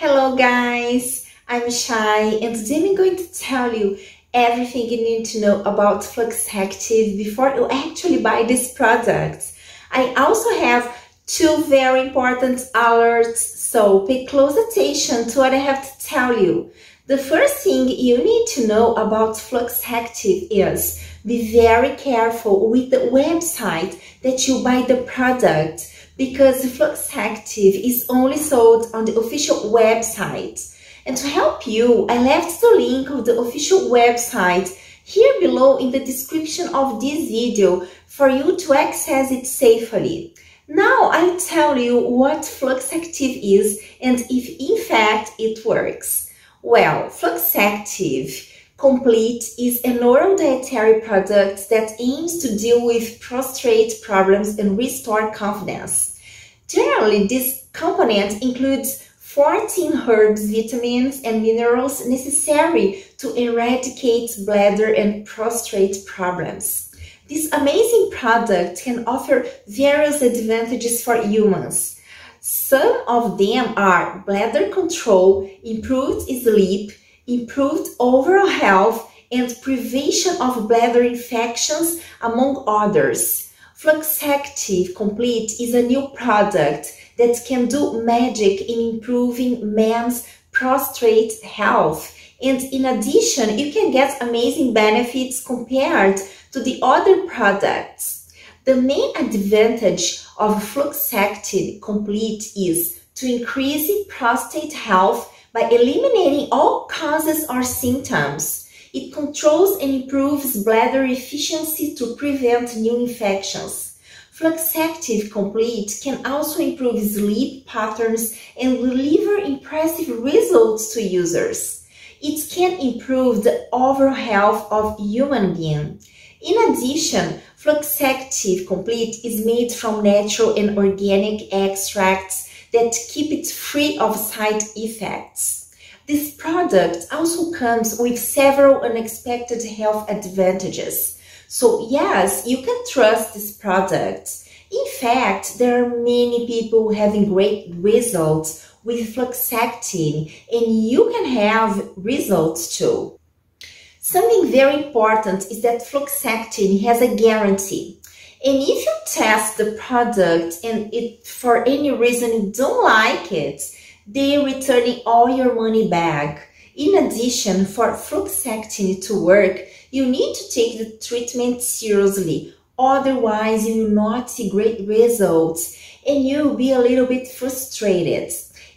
Hello guys, I'm Shai and today I'm going to tell you everything you need to know about Fluxactive before you actually buy this product. I also have two very important alerts, so pay close attention to what I have to tell you. The first thing you need to know about Fluxactive is be very careful with the website that you buy the product, because Fluxactive is only sold on the official website. And to help you, I left the link of the official website here below in the description of this video for you to access it safely. Now I'll tell you what Fluxactive is and if in fact it works. Well, Fluxactive Complete is an oral dietary product that aims to deal with prostate problems and restore confidence. Generally, this component includes 14 herbs, vitamins, and minerals necessary to eradicate bladder and prostate problems. This amazing product can offer various advantages for humans. Some of them are bladder control, improved sleep, improved overall health, and prevention of bladder infections, among others. Fluxactive Complete is a new product that can do magic in improving men's prostate health. And in addition, you can get amazing benefits compared to the other products. The main advantage of Fluxactive Complete is to increase prostate health by eliminating all causes or symptoms. It controls and improves bladder efficiency to prevent new infections. Fluxactive Complete can also improve sleep patterns and deliver impressive results to users. It can improve the overall health of human being. In addition, Fluxactive Complete is made from natural and organic extracts that keep it free of side effects. This product also comes with several unexpected health advantages. So yes, you can trust this product. In fact, there are many people having great results with Fluxactive, and you can have results too. Something very important is that Fluxactive has a guarantee. And if you test the product and it for any reason you don't like it, they're returning all your money back. In addition, for Fluxactive to work, you need to take the treatment seriously, otherwise you will not see great results and you will be a little bit frustrated.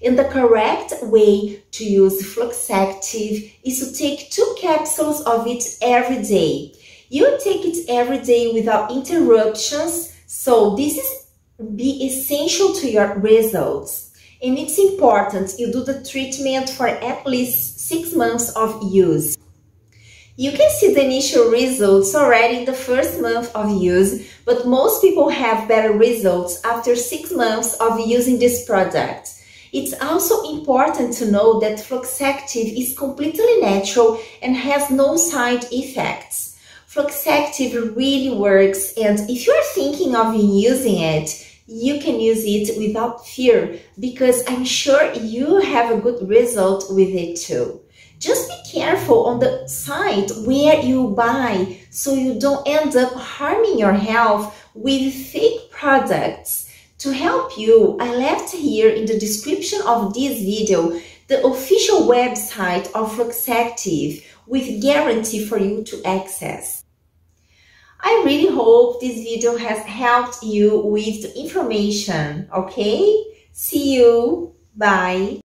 And the correct way to use Fluxactive is to take 2 capsules of it every day. You take it every day without interruptions, so this is essential to your results. And it's important you do the treatment for at least 6 months of use. You can see the initial results already in the first month of use, but most people have better results after 6 months of using this product. It's also important to know that Fluxactive is completely natural and has no side effects. Fluxactive really works, and if you are thinking of using it, you can use it without fear, because I'm sure you have a good result with it too. Just be careful on the site where you buy, so you don't end up harming your health with fake products. To help you, I left here in the description of this video the official website of Fluxactive with guarantee for you to access. I really hope this video has helped you with the information, okay? See you, bye!